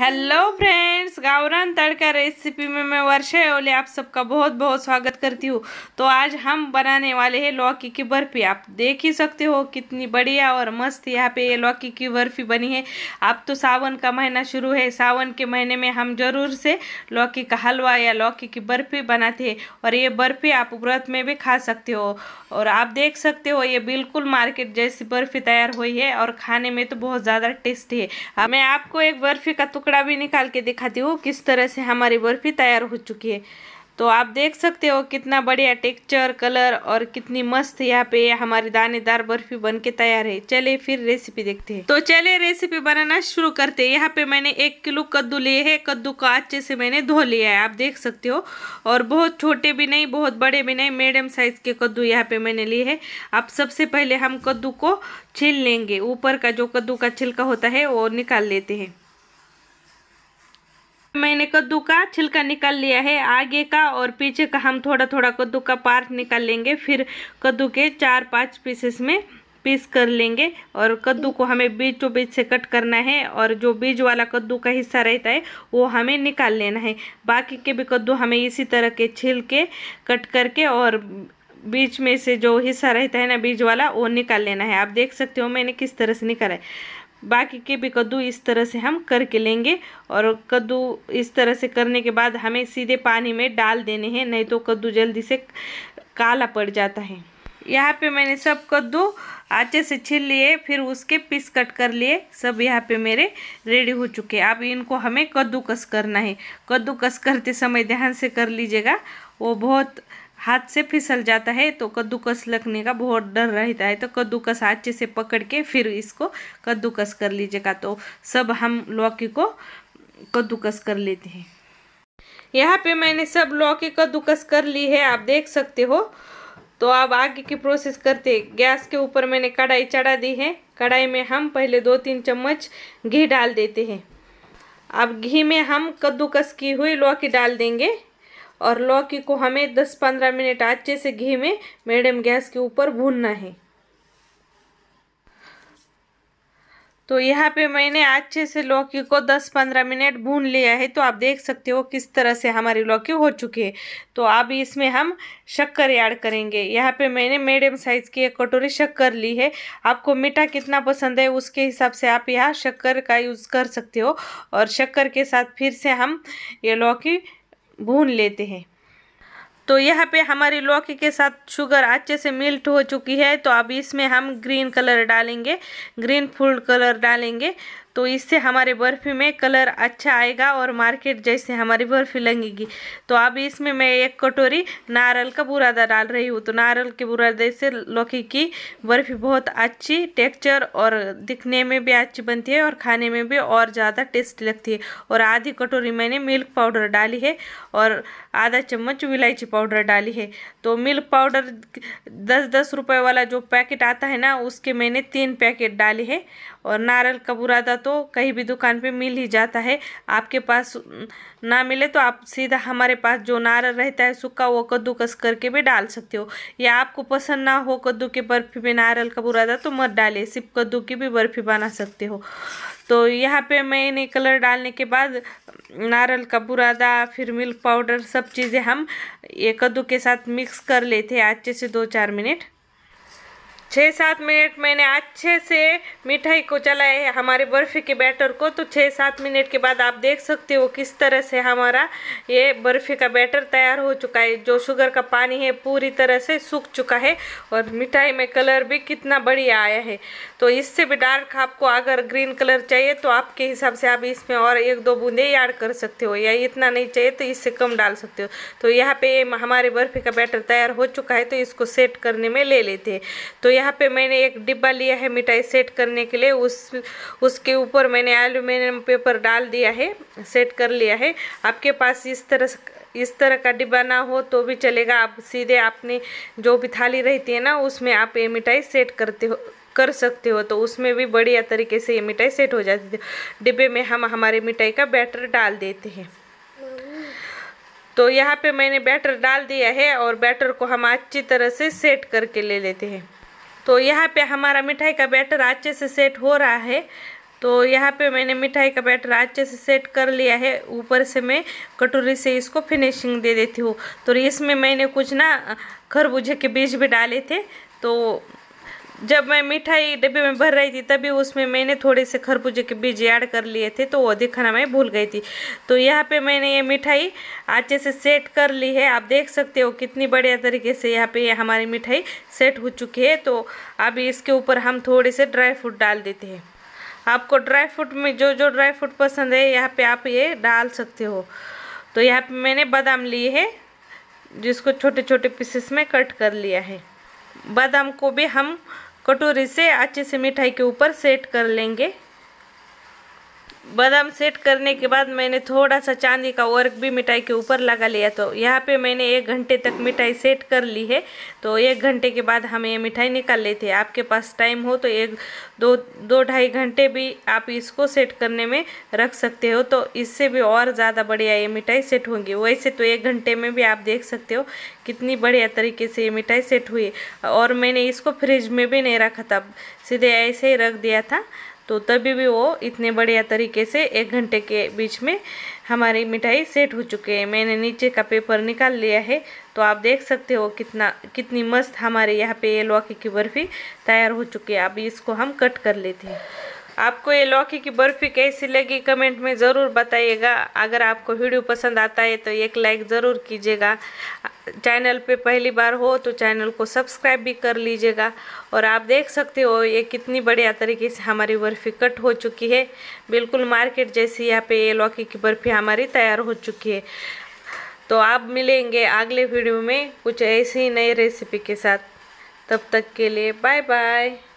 Hello friends, गावरान तड़का recipe में मैं वर्षा ओले आप सबका बहुत बहुत स्वागत करती हूँ। तो आज हम बनाने वाले हैं लौकी की बर्फ़ी। आप देख ही सकते हो कितनी बढ़िया और मस्त यहाँ पे ये लौकी की बर्फ़ी बनी है। अब तो सावन का महीना शुरू है, सावन के महीने में हम ज़रूर से लौकी का हलवा या लौकी की बर्फ़ी बनाते हैं और ये बर्फ़ी आप व्रत में भी खा सकते हो। और आप देख सकते हो ये बिल्कुल मार्केट जैसी बर्फ़ी तैयार हुई है और खाने में तो बहुत ज़्यादा टेस्टी है। मैं आपको एक बर्फ़ी का कड़ा भी निकाल के दिखाती हूँ किस तरह से हमारी बर्फ़ी तैयार हो चुकी है। तो आप देख सकते हो कितना बढ़िया टेक्सचर, कलर और कितनी मस्त यहाँ पे हमारी दानेदार बर्फ़ी बनके तैयार है। चले फिर रेसिपी देखते हैं। तो चले रेसिपी बनाना शुरू करते हैं। यहाँ पे मैंने 1 किलो कद्दू लिए हैं। कद्दू को अच्छे से मैंने धो लिया है, आप देख सकते हो। और बहुत छोटे भी नहीं, बहुत बड़े भी नहीं, मीडियम साइज़ के कद्दू यहाँ पे मैंने लिए है। अब सबसे पहले हम कद्दू को छील लेंगे, ऊपर का जो कद्दू का छिलका होता है वो निकाल लेते हैं। मैंने कद्दू का छिलका निकाल लिया है, आगे का और पीछे का हम थोड़ा थोड़ा कद्दू का पार्ट निकाल लेंगे। फिर कद्दू के 4-5 पीसेस में पीस कर लेंगे और कद्दू को हमें बीचों बीच से कट करना है और जो बीज वाला कद्दू का हिस्सा रहता है वो हमें निकाल लेना है। बाकी के भी कद्दू हमें इसी तरह के छिल के कट करके और बीच में से जो हिस्सा रहता है ना बीज वाला वो निकाल लेना है। आप देख सकते हो मैंने किस तरह से निकाला है। बाकी के भी कद्दू इस तरह से हम करके लेंगे और कद्दू इस तरह से करने के बाद हमें सीधे पानी में डाल देने हैं, नहीं तो कद्दू जल्दी से काला पड़ जाता है। यहाँ पे मैंने सब कद्दू अच्छे से छील लिए, फिर उसके पीस कट कर लिए। सब यहाँ पे मेरे रेडी हो चुके। अब इनको हमें कद्दूकस करना है। कद्दूकस करते समय ध्यान से कर लीजिएगा, वो बहुत हाथ से फिसल जाता है तो कद्दूकस लगने का बहुत डर रहता है। तो कद्दूकस अच्छे से पकड़ के फिर इसको कद्दूकस कर लीजिएगा। तो सब हम लौकी को कद्दूकस कर लेते हैं। यहाँ पे मैंने सब लौकी कद्दूकस कर ली है, आप देख सकते हो। तो अब आगे की प्रोसेस करते हैं। गैस के ऊपर मैंने कढ़ाई चढ़ा दी है। कढ़ाई में हम पहले 2-3 चम्मच घी डाल देते हैं। अब घी में हम कद्दूकस की हुई लौकी डाल देंगे और लौकी को हमें 10-15 मिनट अच्छे से घी में मीडियम गैस के ऊपर भूनना है। तो यहाँ पे मैंने अच्छे से लौकी को 10-15 मिनट भून लिया है। तो आप देख सकते हो किस तरह से हमारी लौकी हो चुकी है। तो अब इसमें हम शक्कर ऐड करेंगे। यहाँ पे मैंने मीडियम साइज़ की 1 कटोरी शक्कर ली है। आपको मीठा कितना पसंद है उसके हिसाब से आप यहाँ शक्कर का यूज़ कर सकते हो। और शक्कर के साथ फिर से हम ये लौकी भून लेते हैं। तो यहाँ पे हमारी लौकी के साथ शुगर अच्छे से मेल्ट हो चुकी है। तो अब इसमें हम ग्रीन कलर डालेंगे, ग्रीन फूड कलर डालेंगे। तो इससे हमारे बर्फ़ी में कलर अच्छा आएगा और मार्केट जैसे हमारी बर्फ़ी लगेगी। तो अब इसमें मैं 1 कटोरी नारियल का बुरादा डाल रही हूँ। तो नारियल के बुरादे से लौकी की बर्फ़ी बहुत अच्छी टेक्सचर और दिखने में भी अच्छी बनती है और खाने में भी और ज़्यादा टेस्ट लगती है। और आधी कटोरी मैंने मिल्क पाउडर डाली है और आधा चम्मच इलायची पाउडर डाली है। तो मिल्क पाउडर 10-10 रुपये वाला जो पैकेट आता है ना उसके मैंने 3 पैकेट डाले हैं। और नारियल का बुरादा तो कहीं भी दुकान पे मिल ही जाता है। आपके पास ना मिले तो आप सीधा हमारे पास जो नारियल रहता है सूखा वो कद्दूकस करके भी डाल सकते हो। या आपको पसंद ना हो कद्दू के बर्फ़ी में नारियल का बुरादा तो मत डालिए, सिर्फ कद्दू की भी बर्फ़ी बना सकते हो। तो यहाँ पे मैंने कलर डालने के बाद नारियल का बुरादा फिर मिल्क पाउडर सब चीज़ें हम ये कद्दू के साथ मिक्स कर लेते हैं अच्छे से 2-4 मिनट। 6-7 मिनट मैंने अच्छे से मिठाई को चलाया है हमारे बर्फ़ी के बैटर को। तो 6-7 मिनट के बाद आप देख सकते हो किस तरह से हमारा ये बर्फ़ी का बैटर तैयार हो चुका है। जो शुगर का पानी है पूरी तरह से सूख चुका है और मिठाई में कलर भी कितना बढ़िया आया है। तो इससे भी डार्क आपको अगर ग्रीन कलर चाहिए तो आपके हिसाब से आप इसमें और 1-2 बूंदे ऐड कर सकते हो, या इतना नहीं चाहिए तो इससे कम डाल सकते हो। तो यहाँ पर हमारे बर्फ़ी का बैटर तैयार हो चुका है। तो इसको सेट करने में ले लेते हैं। तो यहाँ पे मैंने एक डिब्बा लिया है मिठाई सेट करने के लिए। उसके ऊपर मैंने एल्यूमिनियम पेपर डाल दिया है, सेट कर लिया है। आपके पास इस तरह का डिब्बा ना हो तो भी चलेगा। आप सीधे अपनी जो भी थाली रहती है ना उसमें आप ये मिठाई सेट कर सकते हो। तो उसमें भी बढ़िया तरीके से ये मिठाई सेट हो जाती है। डिब्बे में हम हमारे मिठाई का बैटर डाल देते हैं। तो यहाँ पर मैंने बैटर डाल दिया है और बैटर को हम अच्छी तरह से सेट करके ले लेते हैं। तो यहाँ पे हमारा मिठाई का बैटर अच्छे से सेट हो रहा है। तो यहाँ पे मैंने मिठाई का बैटर अच्छे से सेट कर लिया है। ऊपर से मैं कटोरी से इसको फिनिशिंग दे देती हूँ। तो इसमें मैंने कुछ ना खरबूजे के बीज भी डाले थे। तो जब मैं मिठाई डिब्बे में भर रही थी तभी उसमें मैंने थोड़े से खरबूजे के बीज ऐड कर लिए थे, तो वो दिखाना मैं भूल गई थी। तो यहाँ पे मैंने ये मिठाई अच्छे से सेट कर ली है। आप देख सकते हो कितनी बढ़िया तरीके से यहाँ पे हमारी मिठाई सेट हो चुकी है। तो अब इसके ऊपर हम थोड़े से ड्राई फ्रूट डाल देते हैं। आपको ड्राई फ्रूट में जो जो ड्राई फ्रूट पसंद है यहाँ पर आप ये डाल सकते हो। तो यहाँ पर मैंने बादाम लिए है जिसको छोटे छोटे पीसेस में कट कर लिया है। बादाम को भी हम कटोरी से अच्छे से मिठाई के ऊपर सेट कर लेंगे। बादाम सेट करने के बाद मैंने थोड़ा सा चांदी का वर्क भी मिठाई के ऊपर लगा लिया। तो यहाँ पे मैंने 1 घंटे तक मिठाई सेट कर ली है। तो 1 घंटे के बाद हम ये मिठाई निकाल लेते हैं। आपके पास टाइम हो तो 1-2-2.5 घंटे भी आप इसको सेट करने में रख सकते हो। तो इससे भी और ज़्यादा बढ़िया ये मिठाई सेट होंगी। वैसे तो 1 घंटे में भी आप देख सकते हो कितनी बढ़िया तरीके से ये मिठाई सेट हुई। और मैंने इसको फ्रिज में भी नहीं रखा था, सीधे ऐसे ही रख दिया था। तो तभी भी वो इतने बढ़िया तरीके से 1 घंटे के बीच में हमारी मिठाई सेट हो चुकी है। मैंने नीचे का पेपर निकाल लिया है। तो आप देख सकते हो कितनी मस्त हमारे यहाँ पे ये लौकी की बर्फ़ी तैयार हो चुकी है। अब इसको हम कट कर लेते हैं। आपको ये लौकी की बर्फ़ी कैसी लगी कमेंट में ज़रूर बताइएगा। अगर आपको वीडियो पसंद आता है तो एक लाइक ज़रूर कीजिएगा। चैनल पे पहली बार हो तो चैनल को सब्सक्राइब भी कर लीजिएगा। और आप देख सकते हो ये कितनी बढ़िया तरीके से हमारी बर्फ़ी कट हो चुकी है। बिल्कुल मार्केट जैसी यहाँ पे ये लौकी की बर्फ़ी हमारी तैयार हो चुकी है। तो आप मिलेंगे अगले वीडियो में कुछ ऐसी नई रेसिपी के साथ। तब तक के लिए बाय बाय।